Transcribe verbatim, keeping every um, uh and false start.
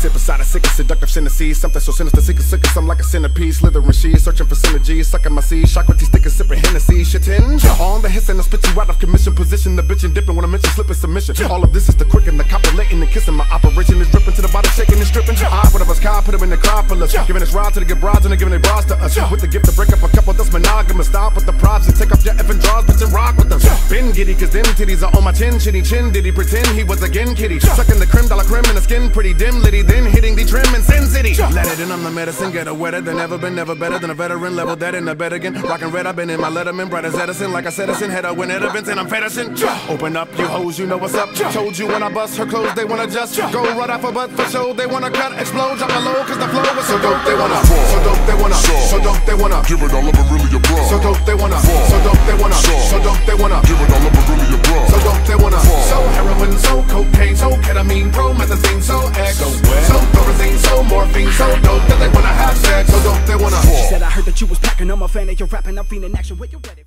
sit beside a sick and seductive synesthesia. Something so sinister, sick and sick, I'm like a centipede. Slithering she's searching for synergy, sucking my seed. Shock with these thick and sipping Hennessy. Shit hinge on the hiss and I spit you out of commission. Position the bitch and dipping when I mention slip and submission. All of this is the quick and the copulating and kissing. My operation is dripping to the body, shaking and stripping. I put up a sky, put him in the necropolis. Giving his ride to the good brides and they're giving their bras to us. With the gift to break up a couple that's monogamous. Stop with the props and take off your effing draws, bitch, and rock with us. Been giddy, cause them titties are on my chin, shitty chin. Did he pretend he was again kitty? Sucking the creme de la creme and the skin pretty dim litty, then hitting the trim in Sin City. Let it in, I'm the medicine, get a wetter than ever been, never better than a veteran. Level that in a bed again. Rockin' red, I've been in my Letterman, bright as Edison, like I said, Edison, head I win at events, and I'm Pedersen. Open up, you hoes, you know what's up. Told you when I bust her clothes, they wanna just go right off her butt for show. They wanna cut, explode, drop my low, cause the flow is so dope, they wanna. So dope, they wanna. So dope, they wanna. Give it all up and really abroad. So dope, they wanna. So dope, they wanna. So dope, they wanna. Give it all up and really abroad. So dope, they wanna. So heroin, so cocaine, so ketamine, promethazine, so echo, so thorazine, so morphine, so dope that they wanna have sex. So dope, they wanna. She said I heard that you was packing on my fan and you're rapping, I'm feeling action with your ready.